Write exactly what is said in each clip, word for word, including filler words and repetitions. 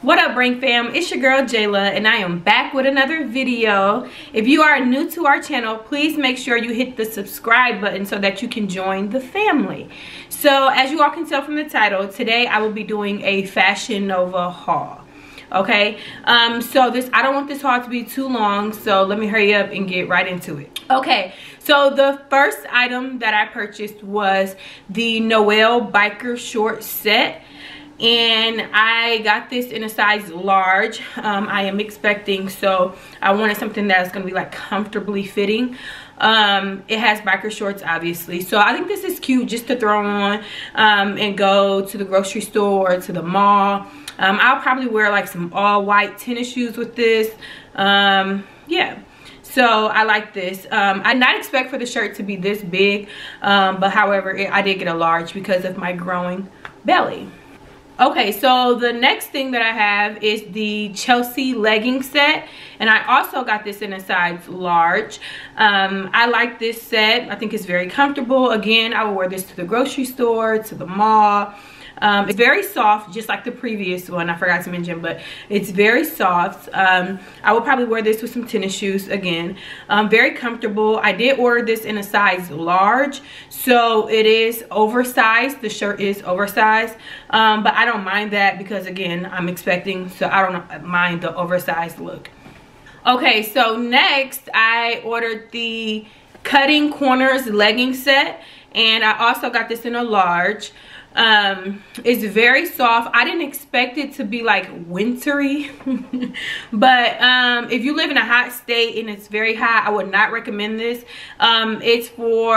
What up, Brink fam? It's your girl Jayla, and I am back with another video. If you are new to our channel, please make sure you hit the subscribe button so that you can join the family. So as you all can tell from the title, today I will be doing a Fashion Nova haul. Okay, um so this I don't want this haul to be too long, so let me hurry up and get right into it. Okay, so the first item that I purchased was the Noelle biker short set, and I got this in a size large. um I am expecting, so I wanted something that's gonna be like comfortably fitting. Um it has biker shorts, obviously, so I think this is cute just to throw on um and go to the grocery store or to the mall. um I'll probably wear like some all white tennis shoes with this. Um yeah, so I like this. um I did not expect for the shirt to be this big, um but however it, I did get a large because of my growing belly. Okay, so the next thing that I have is the Chelsea legging set, and I also got this in a size large. Um, I like this set. I think it's very comfortable. Again, I will wear this to the grocery store, to the mall. Um, it's very soft, just like the previous one. I forgot to mention, but it's very soft. Um, I will probably wear this with some tennis shoes again. Um, very comfortable. I did order this in a size large, so it is oversized. The shirt is oversized, um, but I don't mind that because, again, I'm expecting, so I don't mind the oversized look. Okay, so next I ordered the Cutting Corners legging set, and I also got this in a large. Um it's very soft. I didn't expect it to be like wintry but um if you live in a hot state and it's very hot, I would not recommend this. Um it's for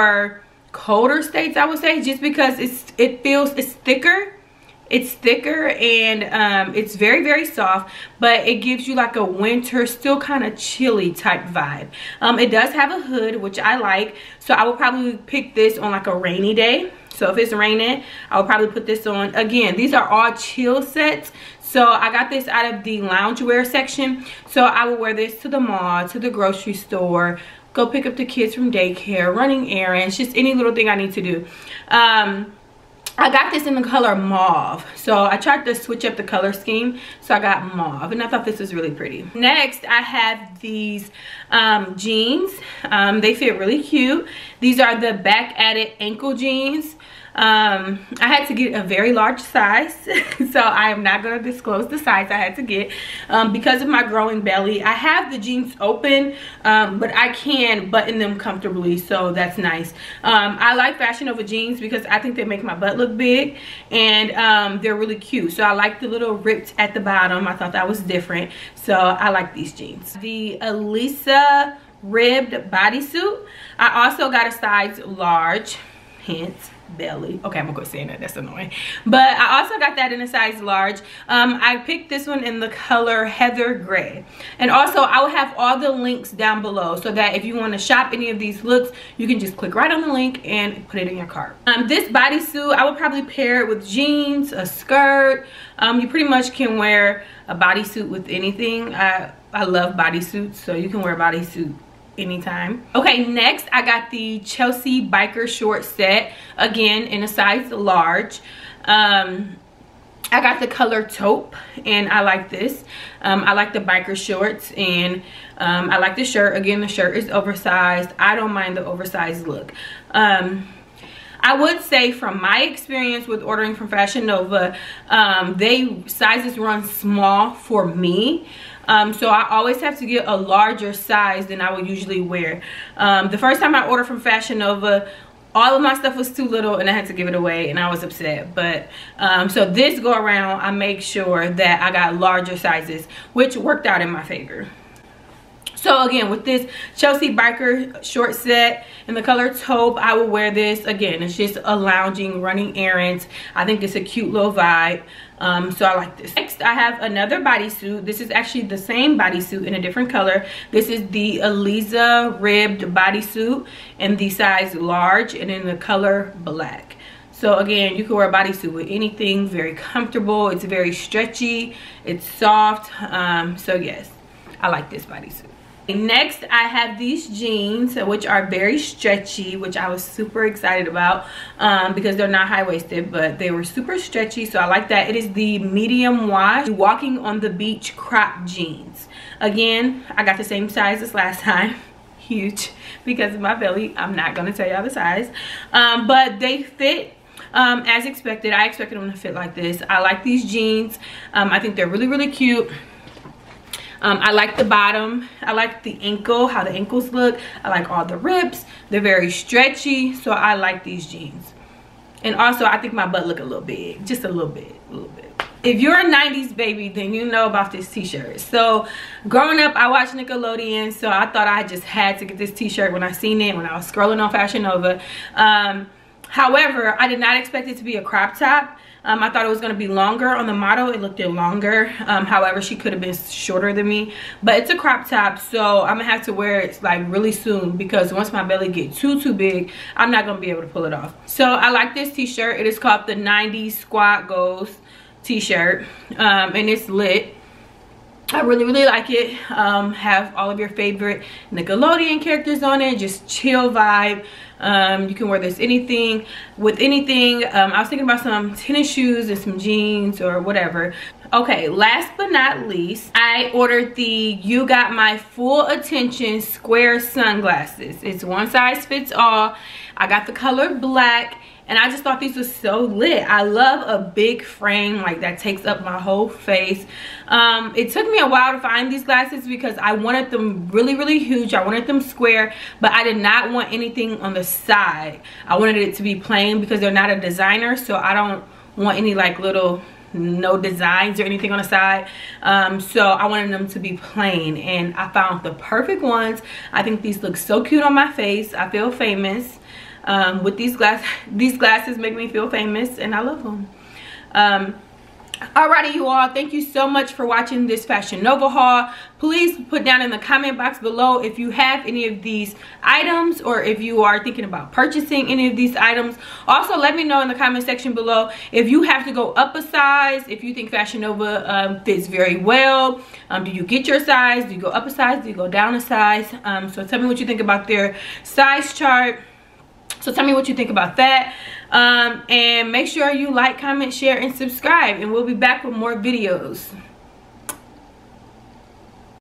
colder states, I would say, just because it's it feels it's thicker it's thicker and um it's very very soft, but it gives you like a winter, still kind of chilly type vibe. Um it does have a hood, which I like, so I will probably pick this on like a rainy day. So if it's raining, I'll probably put this on. Again, these are all chill sets. So I got this out of the loungewear section. So I will wear this to the mall, to the grocery store, go pick up the kids from daycare, running errands, just any little thing I need to do. Um, I got this in the color mauve. So I tried to switch up the color scheme. So I got mauve, and I thought this was really pretty. Next, I have these um, jeans. Um, they fit really cute. These are the Back At It ankle jeans. um I had to get a very large size so I am not going to disclose the size I had to get, um because of my growing belly. I have the jeans open, um but I can button them comfortably, so that's nice. um I like Fashion Nova jeans because I think they make my butt look big, and um they're really cute. So I like the little ripped at the bottom. I thought that was different, so I like these jeans. The Elisa ribbed bodysuit, I also got a size large, hence belly. Okay, I'm gonna go saying that, that's annoying, but I also got that in a size large. um I picked this one in the color heather gray, and also I will have all the links down below so that if you want to shop any of these looks, you can just click right on the link and put it in your cart. Um this bodysuit, I will probably pair it with jeans, a skirt. Um you pretty much can wear a bodysuit with anything. I i love bodysuits, so you can wear a bodysuit anytime. Okay, next I got the Chelsea biker short set, again in a size large. um I got the color taupe, and I like this. um I like the biker shorts, and um I like the shirt. Again, the shirt is oversized. I don't mind the oversized look. um I would say, from my experience with ordering from Fashion Nova, um, they sizes run small for me. Um, so I always have to get a larger size than I would usually wear. Um, the first time I ordered from Fashion Nova, all of my stuff was too little and I had to give it away, and I was upset. But um, so this go around, I make sure that I got larger sizes, which worked out in my favor. So again, with this Chelsea biker short set in the color taupe, I will wear this. Again, it's just a lounging, running errands. I think it's a cute little vibe. Um, so I like this. Next, I have another bodysuit. This is actually the same bodysuit in a different color. This is the Elisa ribbed bodysuit in the size large and in the color black. So again, you can wear a bodysuit with anything. Very comfortable. It's very stretchy. It's soft. Um, so yes, I like this bodysuit. Next, I have these jeans, which are very stretchy, which I was super excited about um, because they're not high-waisted, but they were super stretchy, so I like that. It is the medium wash walking on the beach crop jeans. Again, I got the same size as last time. Huge because of my belly. I'm not gonna tell y'all the size, um, but they fit um, as expected. I expected them to fit like this. I like these jeans. Um, I think they're really, really cute. Um, I like the bottom. I like the ankle, how the ankles look. I like all the rips. They're very stretchy, so I like these jeans. And also, I think my butt look a little big. Just a little bit, a little bit. If you're a nineties baby, then you know about this t-shirt. So, growing up, I watched Nickelodeon, so I thought I just had to get this t-shirt when I seen it, when I was scrolling on Fashion Nova. Um, however, I did not expect it to be a crop top. Um, I thought it was going to be longer on the model. It looked it longer. Um, however, she could have been shorter than me. But it's a crop top, so I'm going to have to wear it like really soon because once my belly gets too, too big, I'm not going to be able to pull it off. So I like this t-shirt. It is called the nineties Squad Goals t-shirt, um, and it's lit. I really, really like it. Um, have all of your favorite Nickelodeon characters on it. Just chill vibe. Um, you can wear this anything with anything. Um, I was thinking about some tennis shoes and some jeans or whatever. Okay, last but not least, I ordered the You Got My Full Attention square sunglasses. It's one size fits all. I got the color black. And I just thought these were so lit. I love a big frame like that takes up my whole face. Um, it took me a while to find these glasses because I wanted them really, really huge. I wanted them square, but I did not want anything on the side. I wanted it to be plain because they're not a designer, so I don't want any like little no designs or anything on the side. Um, so I wanted them to be plain, and I found the perfect ones. I think these look so cute on my face. I feel famous. Um, with these glasses, these glasses make me feel famous, and I love them. Um, alrighty, you all. Thank you so much for watching this Fashion Nova haul. Please put down in the comment box below if you have any of these items or if you are thinking about purchasing any of these items. Also, let me know in the comment section below if you have to go up a size, if you think Fashion Nova um, fits very well. Um, do you get your size? Do you go up a size? Do you go down a size? Um, so tell me what you think about their size chart. So tell me what you think about that. Um, and make sure you like, comment, share, and subscribe. And we'll be back with more videos.